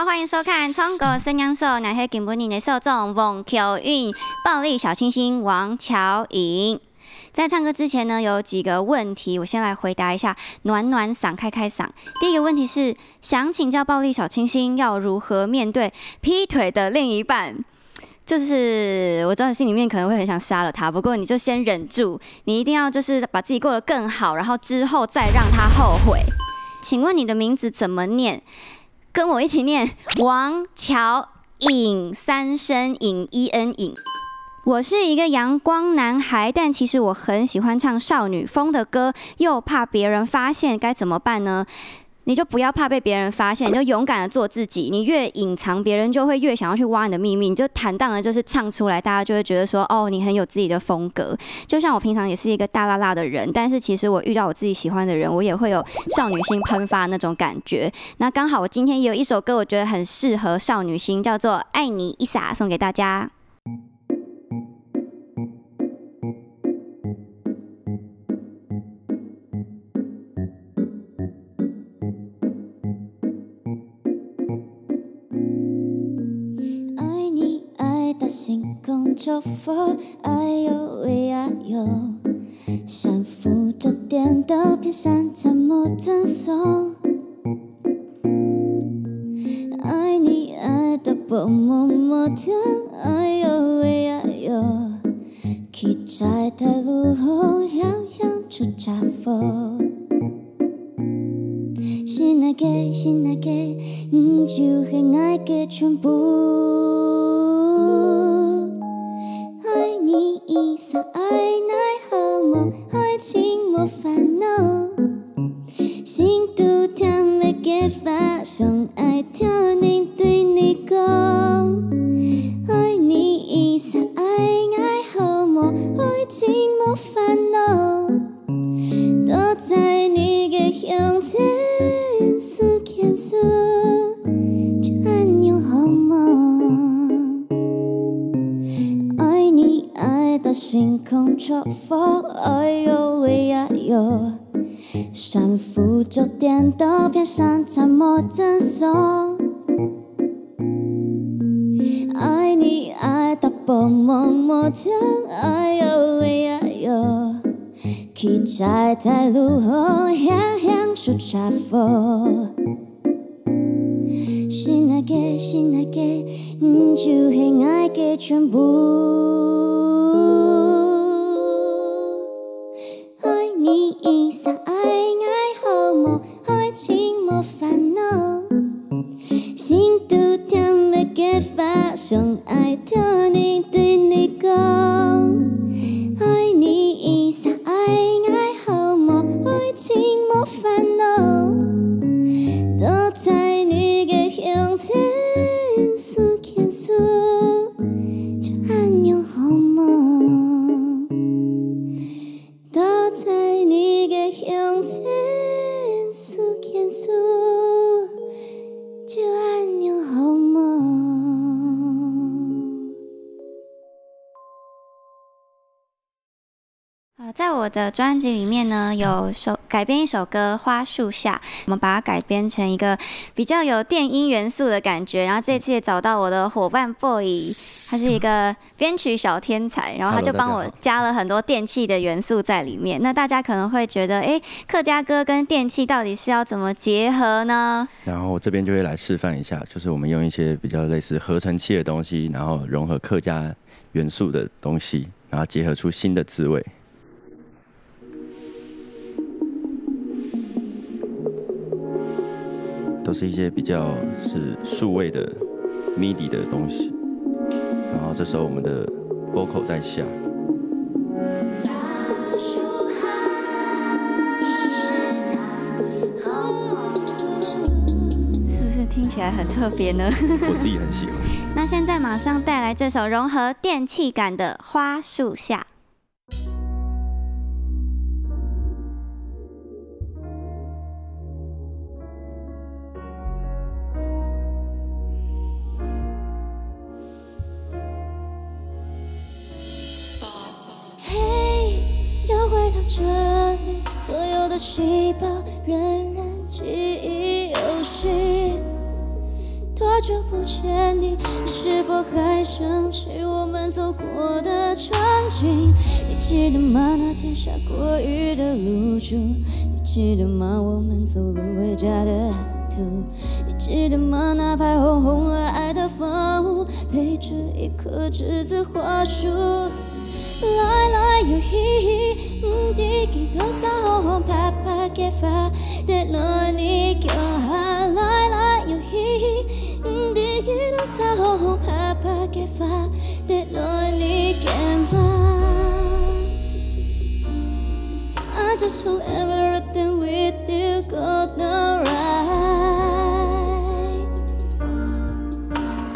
好，欢迎收看《中国新娘秀》，乃是今本年的受众王乔颖，暴力小清新王乔颖。 在唱歌之前呢，有几个问题，我先来回答一下。暖暖嗓，开开嗓。第一个问题是，想请教暴力小清新要如何面对劈腿的另一半？就是我知道心里面可能会很想杀了他，不过你就先忍住，你一定要就是把自己过得更好，然后之后再让他后悔。请问你的名字怎么念？跟我一起念，王乔颖，三声颖，颖。 我是一个阳光男孩，但其实我很喜欢唱少女风的歌，又怕别人发现，该怎么办呢？你就不要怕被别人发现，你就勇敢的做自己。你越隐藏，别人就会越想要去挖你的秘密。你就坦荡的，就是唱出来，大家就会觉得说，哦，你很有自己的风格。就像我平常也是一个大辣辣的人，但是其实我遇到我自己喜欢的人，我也会有少女心喷发那种感觉。那刚好我今天也有一首歌，我觉得很适合少女心，叫做《爱你一撒》，送给大家。 星空就否？哎呦喂呀呦！闪烁着电灯，偏闪沉默赠送。爱你爱得不默默疼，哎呦喂呀呦！期待的路后，洋洋出茶否？是那个，你就很爱给全部。 爱奈何无爱情无烦恼，心都甜的给发上爱跳你对你讲，爱你一生爱奈何无爱情无烦恼，都在你的胸前数牵数，就安永好梦。 的星空错否？哎呦喂呀呦！闪烁着电灯，偏闪沉默赠送。爱你爱到不默默疼，哎呦喂呀呦！期待太落后，样样出差否？是那个，你就是爱的全部。 一生爱爱好无爱情无烦恼，心都甜的给发上爱跳你对你讲，爱你一生爱爱好无爱情无烦恼，都在你的胸前数牵数，就安永好梦。 在我的专辑里面呢，有改编一首歌《花树下》，我们把它改编成一个比较有电音元素的感觉。然后这次也找到我的伙伴 Boy， 他是一个编曲小天才，然后他就帮我加了很多电器的元素在里面。那大家可能会觉得，哎，客家歌跟电器到底是要怎么结合呢？然后我这边就会来示范一下，就是我们用一些比较类似合成器的东西，然后融合客家元素的东西，然后结合出新的滋味。 都是一些比较是数位的 MIDI 的东西，然后这时候我们的 vocal 在下。 听起来很特别呢，我自己很喜欢。那现在马上带来这首融合电器感的《花树下》。 这里所有的细胞仍然记忆犹新。就不欠你。你是否还想起我们走过的场景？你记得吗？那天下过雨的露珠。你记得吗？我们走路回家的途。你记得吗？那排红红和爱的房屋，陪着一棵栀子花树。 来来又依依，唔知幾多沙紅紅白白嘅花跌落你腳下。來來又依依，唔知幾多沙紅紅白白嘅花跌落你肩膀。I just hope everything with you goes alright.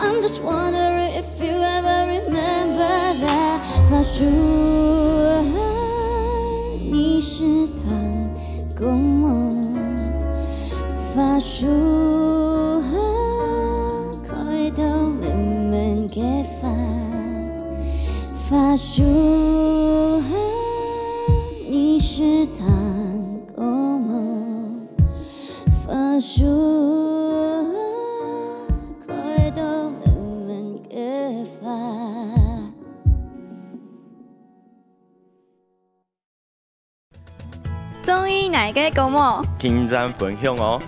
I'm just wondering if you ever remember that. 发出爱，你是唐宫梦。发出爱，开到人们嘅饭。发出爱，你是唐宫梦。发出。 鍾意捱嘅歌麼？天真分享哦！